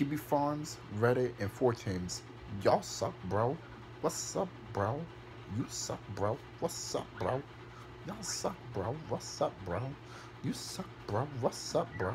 Kiwi Farms, Reddit, and 4chains. Y'all suck, bro. What's up, bro? You suck, bro. What's up, bro? Y'all suck, bro. What's up, bro? You suck, bro. What's up, bro?